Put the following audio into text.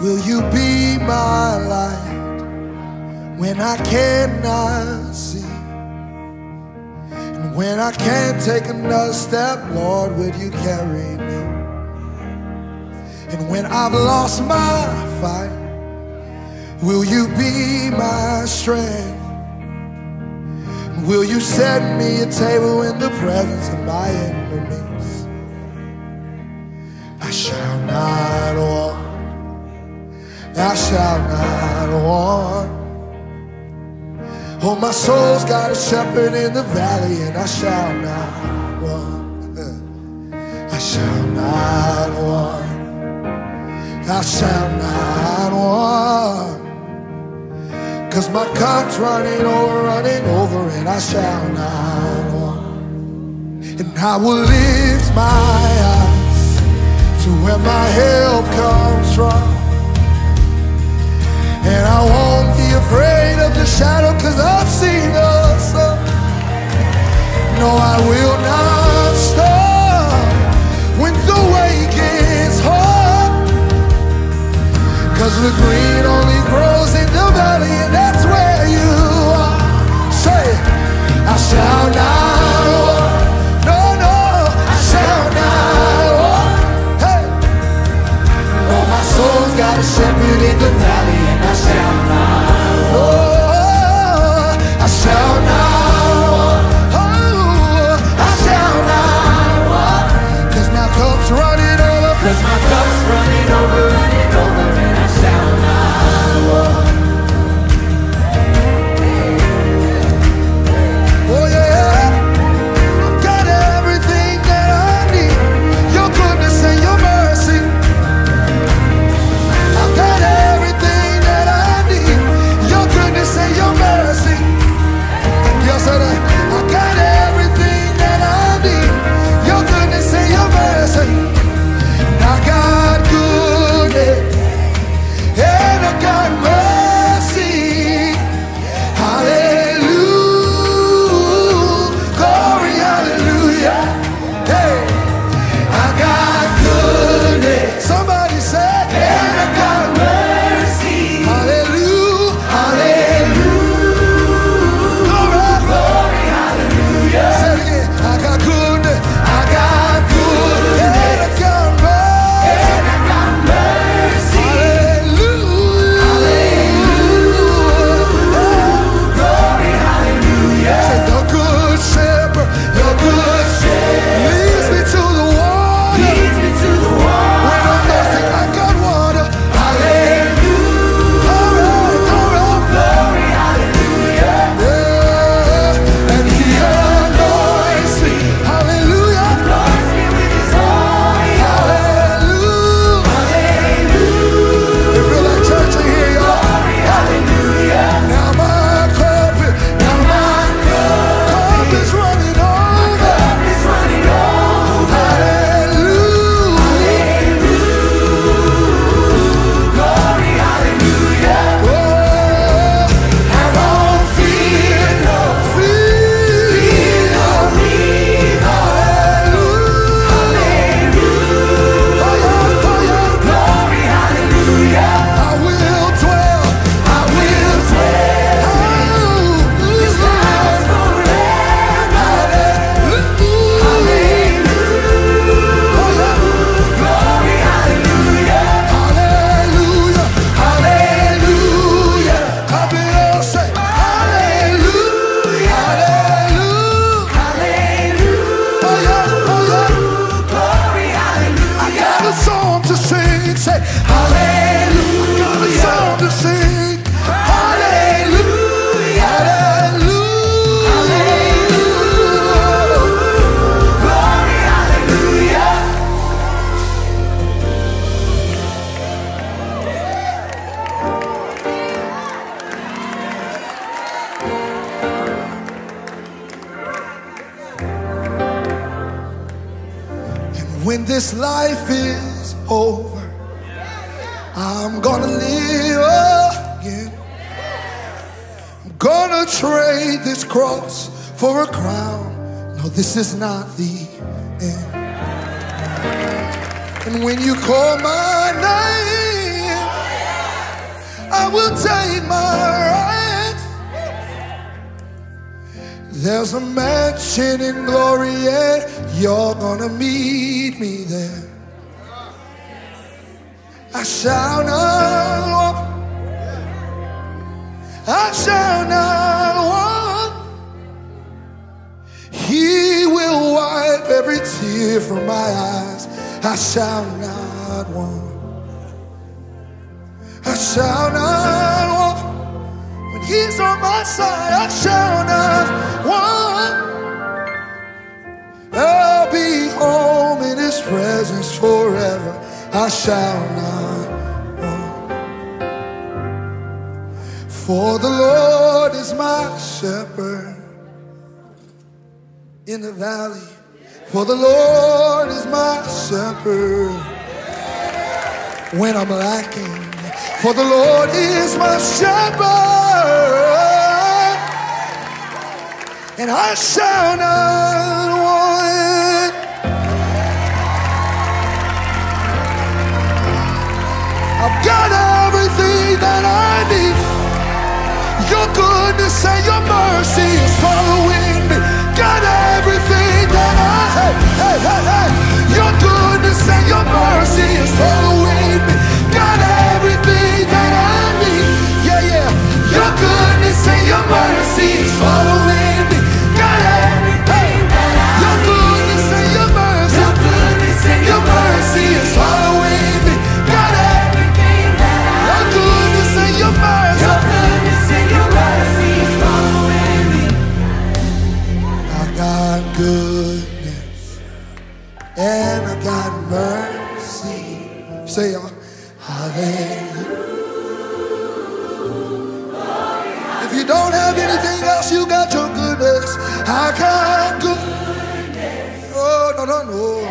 Will you be my light when I cannot see? And when I can't take another step, Lord, would you carry me? And when I've lost my fight, will you be my strength? Will you set me a table in the presence of my enemies? I shall not want. I shall not want. Oh, my soul's got a shepherd in the valley, and I shall not want. I shall not want. I shall not want. 'Cause my cup's running over, and I shall not want. And I will lift my eyes to where my help comes from. And I won't be afraid of the shadow, 'cause I've seen the sun. No, I will not stop when the way gets hard, 'cause the green only grows in the valley, and that's where you are. Say, I shall not want. No, no, I shall not want. Hey. Oh, my soul's got a shepherd in the valley. I shall not want. I shall not want. Oh, I shall not want. 'Cause my cup's running over. 'Cause my cup's running over, and I shall not want. Oh yeah, I've got everything that I need. Your goodness and your mercy. I've got everything. I got everything that I need. Your goodness and your mercy. And I got goodness and I got mercy. Hallelujah, glory, hallelujah. Hey, I got goodness. Somebody said, and I got mercy. Hallelujah, hallelujah. When this life is over, I'm gonna live again. I'm gonna trade this cross for a crown. No, this is not the end. And when you call my name, I will take my right. There's a mansion in glory, and you're gonna meet me there. I shall not want. I shall not want. He will wipe every tear from my eyes. I shall not want. I shall not want. When he's on my side, I shall not want. I'll be home in his presence forever. I shall not want. For the Lord is my shepherd in the valley. For the Lord is my shepherd when I'm lacking. For the Lord is my shepherd, and I shall not want. I've got everything that I need. Your goodness and your mercy is following me. Got everything that I have. Hey, hey, hey. Your goodness and your mercy is following me. Got everything that I need. Yeah, yeah. Your goodness and your mercy is following me. Got everything that I need. Your goodness and your mercy. Your goodness and your mercy is following me. Goodness and I got mercy. Say, hallelujah. If you don't have anything else, you got your goodness. I got goodness. Oh, no, no, no.